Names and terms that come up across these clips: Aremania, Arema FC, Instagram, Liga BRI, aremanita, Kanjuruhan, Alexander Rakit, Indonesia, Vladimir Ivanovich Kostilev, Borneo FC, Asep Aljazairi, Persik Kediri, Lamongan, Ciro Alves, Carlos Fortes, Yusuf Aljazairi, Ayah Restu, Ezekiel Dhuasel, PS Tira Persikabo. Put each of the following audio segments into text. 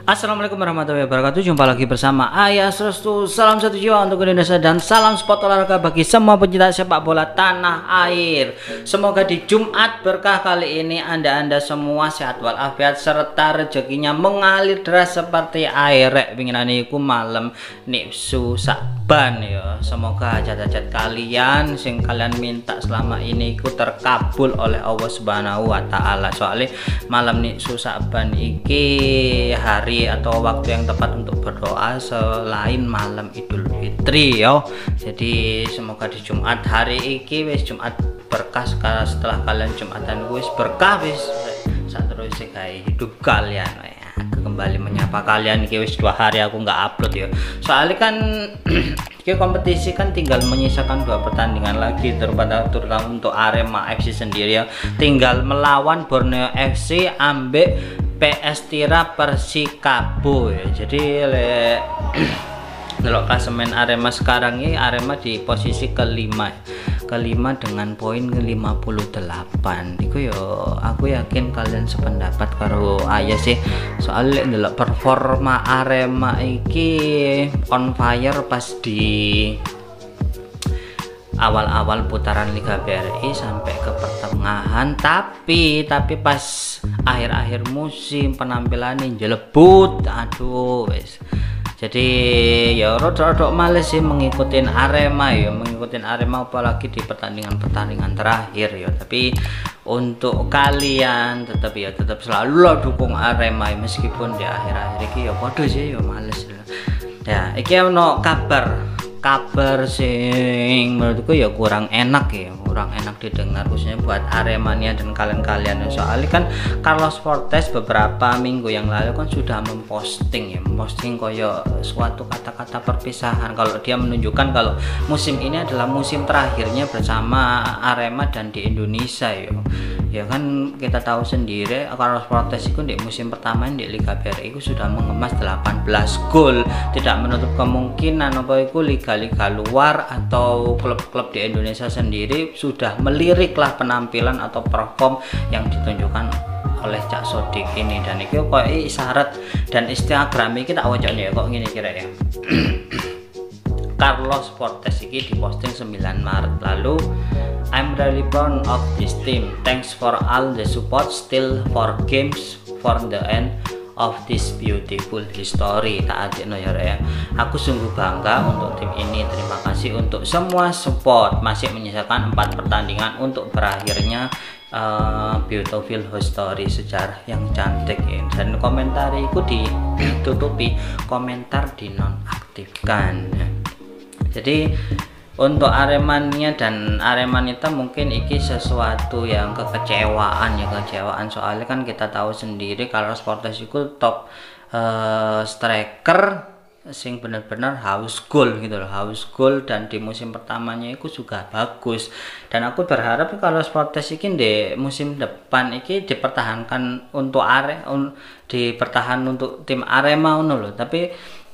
Assalamualaikum warahmatullahi wabarakatuh. Jumpa lagi bersama Ayah Restu. Salam satu jiwa untuk Indonesia dan salam sport olahraga bagi semua pecinta sepak bola tanah air. Semoga di Jumat berkah kali ini Anda semua sehat walafiat serta rezekinya mengalir deras seperti air rek pinginaniku malam nipsu sakban ya. Semoga hajat-hajat kalian sing kalian minta selama ini ku terkabul oleh Allah Subhanahu wa taala. Soalnya malam nipsu sakban iki hari atau waktu yang tepat untuk berdoa selain malam Idul Fitri yo. Jadi semoga di Jumat hari iki wis Jumat berkah. Setelah kalian Jumatan wis berkah wis saterusé gawe hidup kalian ya. Aku kembali menyapa kalian iki wis 2 hari aku nggak upload ya. Soalnya kan iki kompetisi kan tinggal menyisakan 2 pertandingan lagi terutama untuk Arema FC sendiri ya. Tinggal melawan Borneo FC ambek PS Tira Persikabo ya. Jadi kalau klasemen Arema sekarang ini Arema di posisi kelima dengan poin 58. Iku yo aku yakin kalian sependapat karo Ayah sih. Soalnya ndelok performa Arema iki on fire pas di awal-awal putaran Liga BRI sampai ke pertengahan, tapi pas akhir-akhir musim penampilannya jelebut, aduh wes. Jadi ya rodok-rodok males sih mengikutin Arema ya, apalagi di pertandingan terakhir ya. Tapi untuk kalian tetap selalu lo dukung Arema ya, meskipun di akhir-akhir ini ya bodoh sih ya males ya. Ya, iki ono kabar sing menurutku ya kurang enak didengar khususnya buat Aremania dan kalian soalnya kan Carlos Fortes beberapa minggu yang lalu kan sudah memposting koyo suatu kata-kata perpisahan kalau dia menunjukkan kalau musim ini adalah musim terakhirnya bersama Arema dan di Indonesia yo. Ya kan kita tahu sendiri Carlos Fortes itu di musim pertama di Liga BRI itu sudah mengemas 18 gol. Tidak menutup kemungkinan apa itu liga-liga luar atau klub-klub di Indonesia sendiri sudah meliriklah penampilan atau perform yang ditunjukkan oleh Cak Sodik ini. Dan itu kok isyarat dan Instagram ini kita wajan ya kok gini kira ya. Carlos Fortes ini diposting 9 Maret lalu. I'm really proud of this team. Thanks for all the support. Still 4 games for the end of this beautiful history. Tak adik noyor ya. Aku sungguh bangga untuk tim ini. Terima kasih untuk semua support. Masih menyisakan 4 pertandingan untuk berakhirnya beautiful history sejarah yang cantik. Ya. Dan komentar itu ditutupi komentar dinonaktifkan. Jadi untuk Aremania dan Aremanita mungkin iki sesuatu yang kekecewaan soalnya kan kita tahu sendiri kalau Sportes itu top striker sing bener-bener haus gol gitu loh, dan di musim pertamanya itu juga bagus dan aku berharap kalau Sportes ini di musim depan ini dipertahankan untuk tim Arema loh. Tapi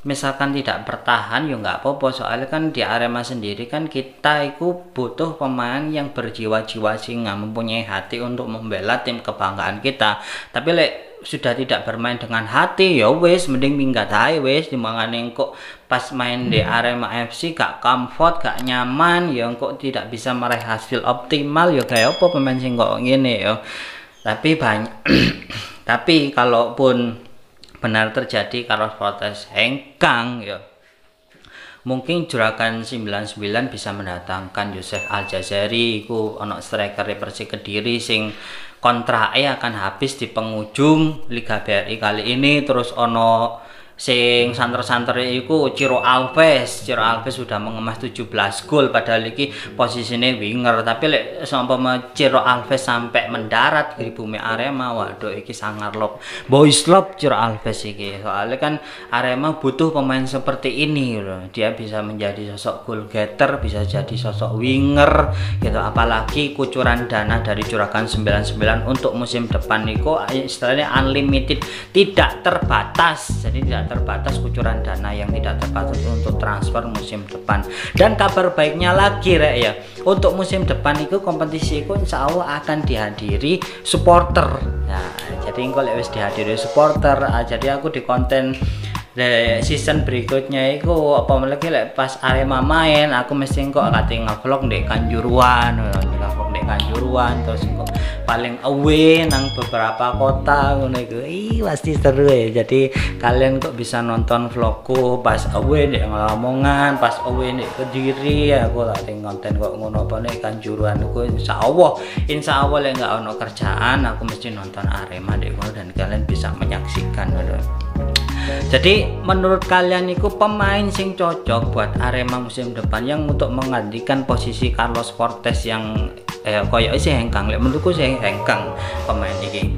misalkan tidak bertahan ya nggak apa-apa soalnya kan di Arema sendiri kan kita itu butuh pemain yang berjiwa-jiwa singa, mempunyai hati untuk membela tim kebanggaan kita. Tapi sudah tidak bermain dengan hati ya wis mending minggat ae wis dimangane kok pas main di Arema FC gak comfort, gak nyaman ya kok tidak bisa meraih hasil optimal ya kayak apa pemain sing kok ngene ya. Tapi tapi kalaupun benar terjadi Carlos Fortes hengkang ya mungkin Juragan 99 bisa mendatangkan Yusuf Aljazairi iku ono striker Persik Kediri sing kontrake akan habis di pengujung Liga BRI kali ini. Terus ono sing santer-santer iku Ciro Alves sudah mengemas 17 gol padahal iki posisinya winger. Tapi sampai Ciro Alves sampai mendarat di bumi Arema, waduh iki sangar lop boys lop Ciro Alves iki. Soalnya kan Arema butuh pemain seperti ini loh. Dia bisa menjadi sosok goal getter, bisa jadi sosok winger gitu. Apalagi kucuran dana dari Juragan 99 untuk musim depan iku istilahnya unlimited, tidak terbatas. Jadi tidak terbatas kucuran dana yang tidak terbatas untuk transfer musim depan. Dan kabar baiknya lagi rek ya, untuk musim depan itu kompetisi itu insya Allah akan dihadiri supporter. Nah, jadi engko lek wis dihadiri supporter, jadi aku di konten season berikutnya iku apa meleki lek pas Arema main aku mesti kok kate ngevlog ndek Kanjuruhan, ngevlog ndek Kanjuruhan terus kok paling away nang beberapa kota ngono iku. Ih, pasti seru ya. Jadi kalian kok bisa nonton vlogku pas away ndek Lamongan, pas away ndek Kediri, aku kate konten kok ngono apa nek Kanjuruhan ku insyaallah lek enggak ono kerjaan aku mesti nonton Arema ndek ngono dan kalian bisa menyaksikan ngono. Jadi menurut kalian itu pemain sing cocok buat Arema musim depan yang untuk menggantikan posisi Carlos Fortes yang koyo sih hengkang, menurutku sih hengkang pemain ini.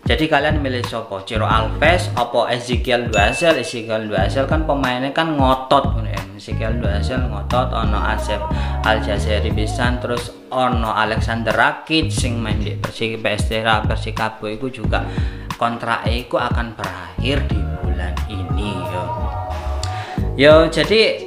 Jadi kalian milih sopo, Ciro Alves, opo Ezekiel Dhuasel. Ezekiel Dhuasel kan pemainnya kan ngotot, Ezekiel Dhuasel ngotot, ono Asep Aljazairi pisan, terus ono Alexander Rakit sing main di Persik PS Tira Persikabo itu juga kontrak itu akan berakhir di bulan ini yo. Jadi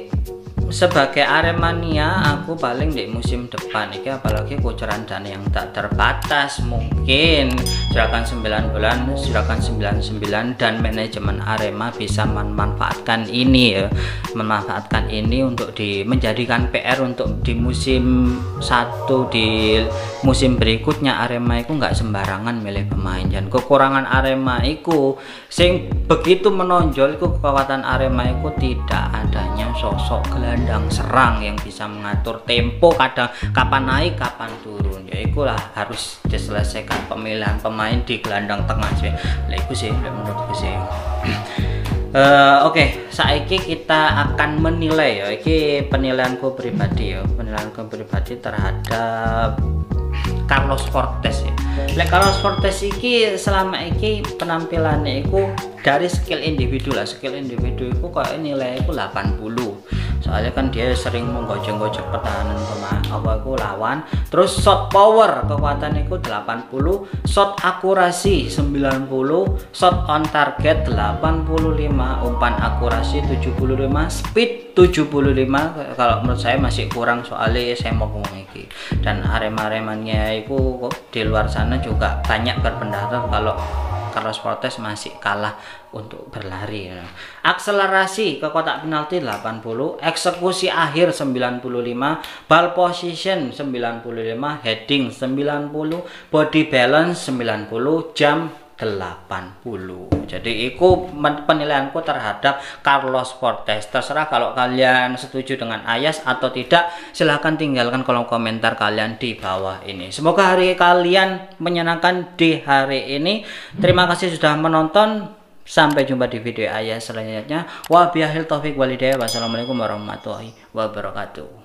sebagai Aremania aku paling di musim depan ini apalagi kucuran dana yang tak terbatas mungkin silakan 9 bulan silakan 99 dan manajemen Arema bisa memanfaatkan ini ya, memanfaatkan ini untuk menjadikan PR untuk di musim satu di musim berikutnya. Arema itu nggak sembarangan milih pemain dan kekurangan Arema itu sing begitu menonjol itu kekuatan Arema itu tidak adanya sosok gelandang serang yang bisa mengatur tempo kadang kapan naik kapan turun ya ikulah harus diselesaikan pemilihan pemain di gelandang tengah sih lah itu sih menurutku sih. Oke, saiki kita akan menilai ya, ini penilaianku pribadi ya, penilaianku pribadi terhadap Carlos Fortes ya. Carlos Fortes iki selama iki penampilannya iku dari skill individu lah, skill individu itu kayak nilai aku 80 soalnya kan dia sering menggojeng-gojeng pertahanan aku lawan, terus shot power kekuatan itu 80, shot akurasi 90, shot on target 85, umpan akurasi 75, speed 75. Kalau menurut saya masih kurang soalnya saya mau ngomong ini dan Arema-aremanya itu di luar sana juga banyak berpendapat kalau Carlos Fortes masih kalah untuk berlari. Akselerasi ke kotak penalti 80, eksekusi akhir 95, ball position 95, heading 90, body balance 90, jam 80. Jadi itu penilaianku terhadap Carlos Fortes. Terserah kalau kalian setuju dengan Ayas atau tidak, silahkan tinggalkan kolom komentar kalian di bawah ini. Semoga hari kalian menyenangkan di hari ini. Terima kasih sudah menonton. Sampai jumpa di video Ayas selanjutnya. Wabillahi taufiq walhidayah. Wassalamualaikum warahmatullahi wabarakatuh.